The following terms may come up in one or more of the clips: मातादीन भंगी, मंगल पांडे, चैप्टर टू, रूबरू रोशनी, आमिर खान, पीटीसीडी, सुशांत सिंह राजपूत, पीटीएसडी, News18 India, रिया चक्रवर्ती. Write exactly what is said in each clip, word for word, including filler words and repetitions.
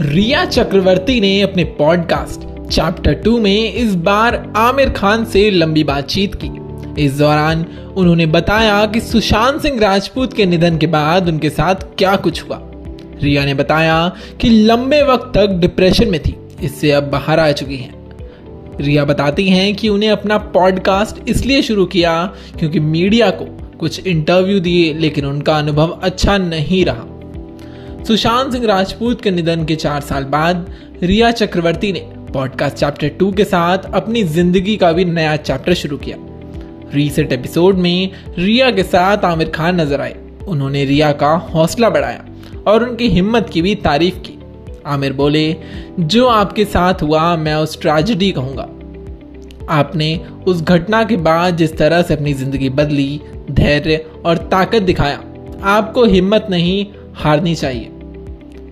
रिया चक्रवर्ती ने अपने podcast चैप्टर टू में इस बार आमिर खान से लंबी बातचीत की। इस दौरान उन्होंने बताया कि सुशांत सिंह राजपूत के निधन के बाद उनके साथ क्या कुछ हुआ। रिया ने बताया कि लंबे वक्त तक डिप्रेशन में थी, इससे अब बाहर आ चुकी हैं। रिया बताती हैं कि उन्हें अपना पॉडकास्ट इसलिए शुरू किया क्योंकि मीडिया को कुछ इंटरव्यू दिए, लेकिन उनका अनुभव अच्छा नहीं रहा। सुशांत सिंह राजपूत के निधन के चार साल बाद रिया चक्रवर्ती ने पॉडकास्ट चैप्टर टू के साथ अपनी जिंदगी का भी नया चैप्टर शुरू किया। रीसेंट एपिसोड में रिया के साथ आमिर खान नजर आए। उन्होंने रिया का हौसला बढ़ाया और उनकी हिम्मत की भी तारीफ की। आमिर बोले, जो आपके साथ हुआ मैं उस ट्रेजेडी कहूँगा। आपने उस घटना के बाद जिस तरह से अपनी जिंदगी बदली, धैर्य और ताकत दिखाया, आपको हिम्मत नहीं हारनी चाहिए।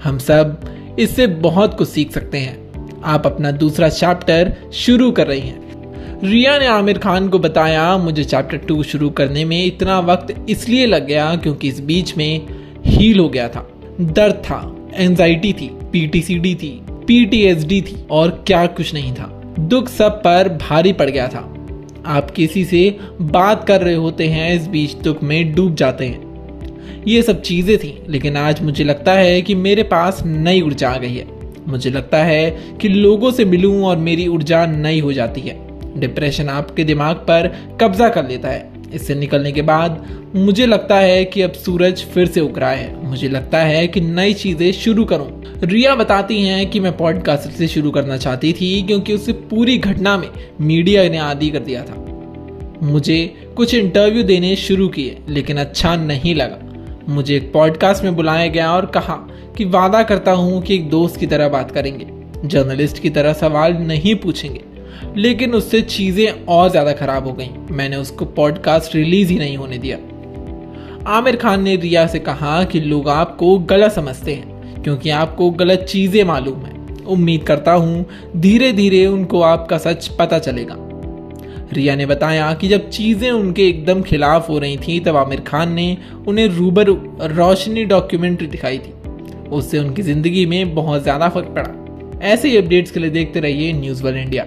हम सब इससे बहुत कुछ सीख सकते हैं। आप अपना दूसरा चैप्टर शुरू कर रही हैं। रिया ने आमिर खान को बताया, मुझे चैप्टर टू शुरू करने में इतना वक्त इसलिए लग गया क्योंकि इस बीच में हील हो गया था, दर्द था, एंजाइटी थी, पीटीसीडी थी, पीटीएसडी थी और क्या कुछ नहीं था। दुख सब पर भारी पड़ गया था। आप किसी से बात कर रहे होते हैं, इस बीच दुख में डूब जाते हैं। ये सब चीज़ें थी, लेकिन आज मुझे लगता है कि मेरे पास नई ऊर्जा आ गई है। मुझे लगता है कि लोगों से मिलूं और मेरी ऊर्जा नई हो जाती है। डिप्रेशन आपके दिमाग पर कब्जा कर लेता है। इससे निकलने के बाद मुझे लगता है कि अब सूरज फिर से उग रहा है। मुझे लगता है कि नई चीज़ें शुरू करूं। रिया बताती हैं कि मैं पॉडकास्ट से शुरू करना चाहती थी क्योंकि उस पूरी घटना में मीडिया ने आदी कर दिया था। मुझे कुछ इंटरव्यू देने शुरू किए, लेकिन अच्छा नहीं लगा। मुझे एक पॉडकास्ट में बुलाया गया और कहा कि वादा करता हूँ कि एक दोस्त की तरह बात करेंगे, जर्नलिस्ट की तरह सवाल नहीं पूछेंगे। लेकिन उससे चीज़ें और ज़्यादा खराब हो गईं। मैंने उसको पॉडकास्ट रिलीज ही नहीं होने दिया। आमिर खान ने रिया से कहा कि लोग आपको गलत समझते हैं क्योंकि आपको गलत चीज़ें मालूम हैं। उम्मीद करता हूँ धीरे धीरे उनको आपका सच पता चलेगा। रिया ने बताया कि जब चीज़ें उनके एकदम खिलाफ हो रही थीं, तब आमिर खान ने उन्हें रूबरू रोशनी डॉक्यूमेंट्री दिखाई थी। उससे उनकी ज़िंदगी में बहुत ज़्यादा फर्क पड़ा। ऐसे ही अपडेट्स के लिए देखते रहिए न्यूज़ अठारह इंडिया।